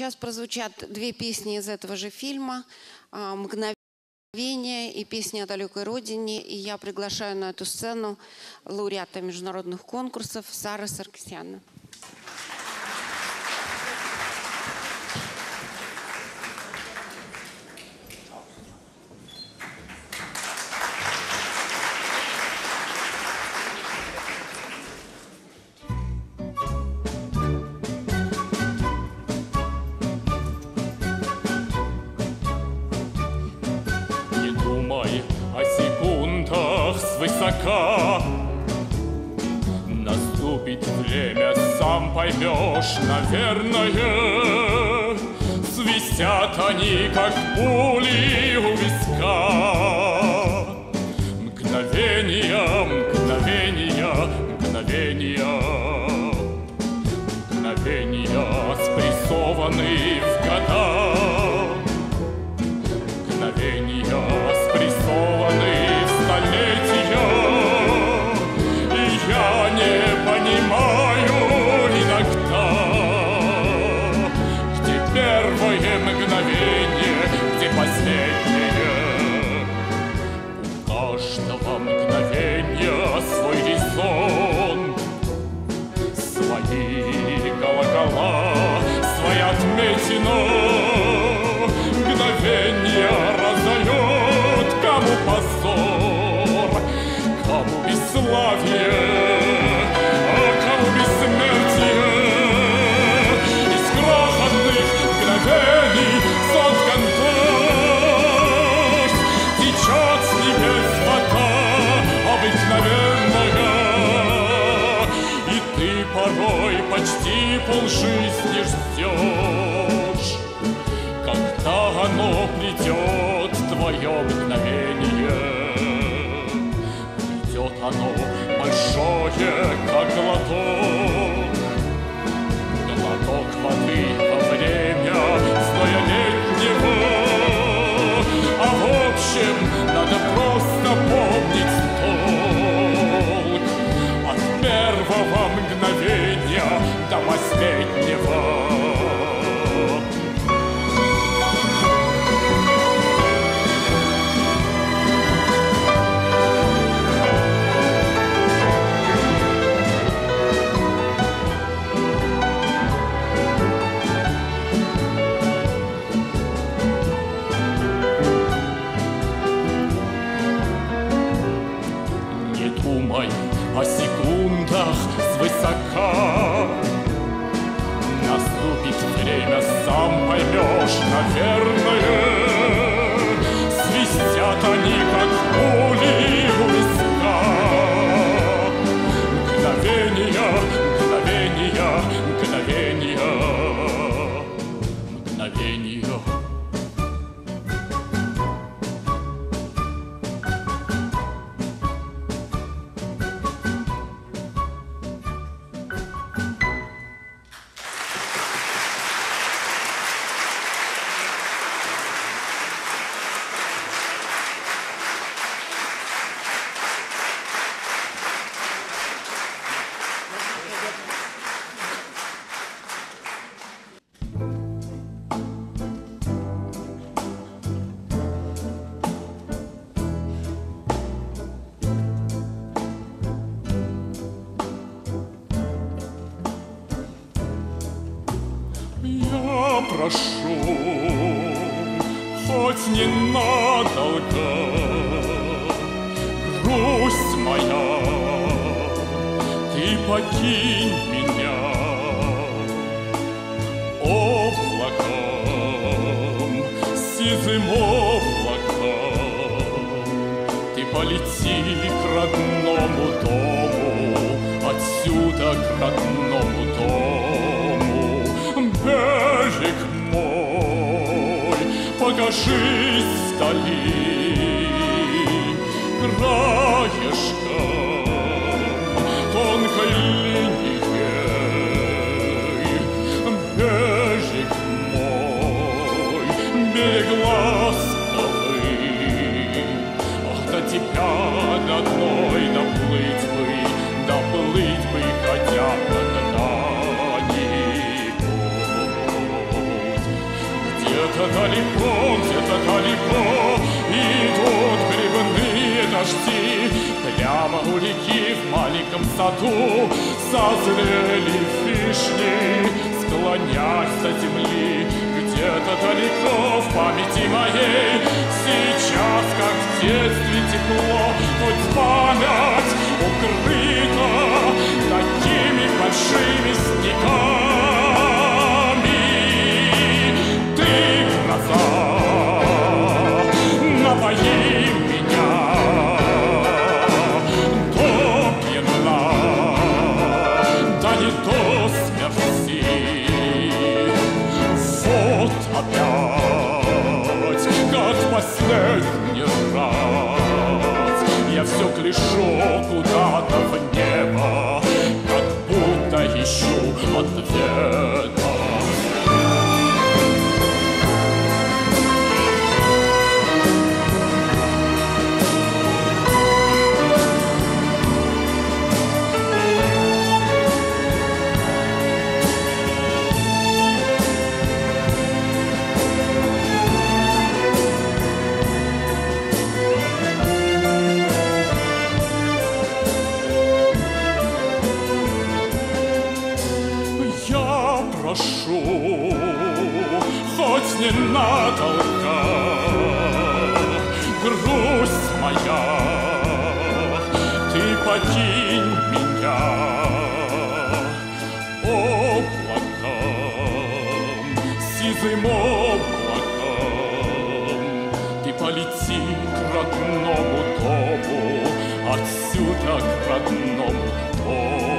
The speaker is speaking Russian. Сейчас прозвучат две песни из этого же фильма «Мгновение» и песня о далекой родине. И я приглашаю на эту сцену лауреата международных конкурсов Сару Саркисян. Высока наступит время, сам поймешь, наверное. Свистят они, как пули у виска. Мгновения, мгновения, мгновения, мгновения спрессованы в года. Мгновения спрессованы в столетия. Мгновенье раздает, кому позор, кому бесславие, а кому бессмертие. Из крохотных мгновений соткан дождь, течет с небес вода обыкновенная, и ты порой почти полжизни ждешь. Когда оно придет, твое мгновение, придет оно большое, как глоток, глоток воды во время стоя летнего. А в общем, надо просто помнить толк от первого мгновения до последнего. О секундах свысока наступит время, сам поймешь, наверное. Свистят они, как пули у виска. Мгновения, мгновения, мгновения, мгновения. Хотя бы когда-нибудь. Где-то далеко, где-то далеко идут грибные дожди. Прямо у реки в маленьком саду созрели вишни, склонясь до земли. Где-то далеко в памяти моей сейчас, как в детстве, тепло, хоть память укрыта такими большими снегами. Ты, гроза, напои меня до пьяна, да не до смерти. Опять, как последний раз, я все гляжу куда-то в небо, как будто ищу ответа. Хоть ненадолго, грусть моя, ты покинь меня облаком, сизым облаком. Ты полети к родному дому, отсюда к родному дому.